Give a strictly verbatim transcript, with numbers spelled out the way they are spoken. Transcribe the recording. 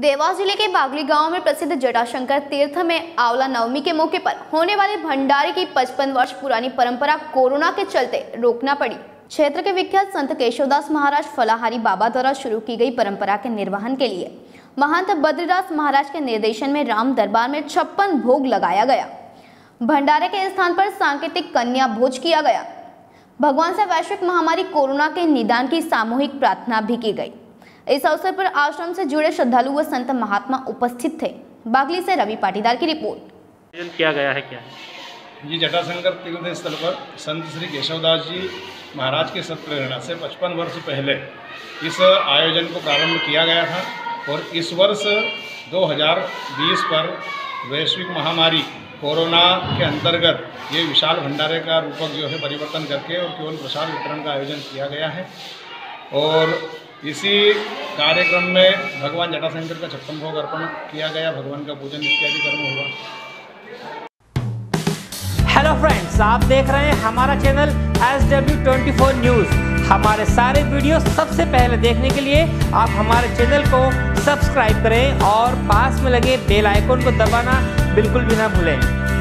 देवास जिले के बागली गांव में प्रसिद्ध जटाशंकर तीर्थ में आंवला नवमी के मौके पर होने वाले भंडारे की पचपन वर्ष पुरानी परंपरा कोरोना के चलते रोकना पड़ी। क्षेत्र के विख्यात संत केशवदास महाराज फलाहारी बाबा द्वारा शुरू की गई परंपरा के निर्वहन के लिए महंत बद्रीदास महाराज के निर्देशन में राम दरबार में छप्पन भोग लगाया गया। भंडारे के स्थान पर सांकेतिक कन्या भोज किया गया। भगवान से वैश्विक महामारी कोरोना के निदान की सामूहिक प्रार्थना भी की गई। इस अवसर पर आश्रम से जुड़े श्रद्धालु व संत महात्मा उपस्थित थे। बागली से रवि पाटीदार की रिपोर्ट। क्या गया है क्या जी जटाशंकर तीर्थ स्थल पर संत श्री केशवदास जी महाराज के सत्प्रेरणा से पचपन वर्ष पहले इस आयोजन को प्रारंभ किया गया था और इस वर्ष दो हज़ार बीस पर वैश्विक महामारी कोरोना के अंतर्गत ये विशाल भंडारे का रूपक जो है परिवर्तन करके और केवल प्रसाद वितरण का आयोजन किया गया है। और इसी कार्यक्रम में भगवान जटाशंकर का छप्पन भोग अर्पण किया गया, भगवान का पूजन इत्यादि कर्म हुआ। हेलो फ्रेंड्स, आप देख रहे हैं हमारा चैनल एस डब्ल्यू चौबीस न्यूज। हमारे सारे वीडियो सबसे पहले देखने के लिए आप हमारे चैनल को सब्सक्राइब करें और पास में लगे बेल आइकन को दबाना बिल्कुल भी ना भूलें।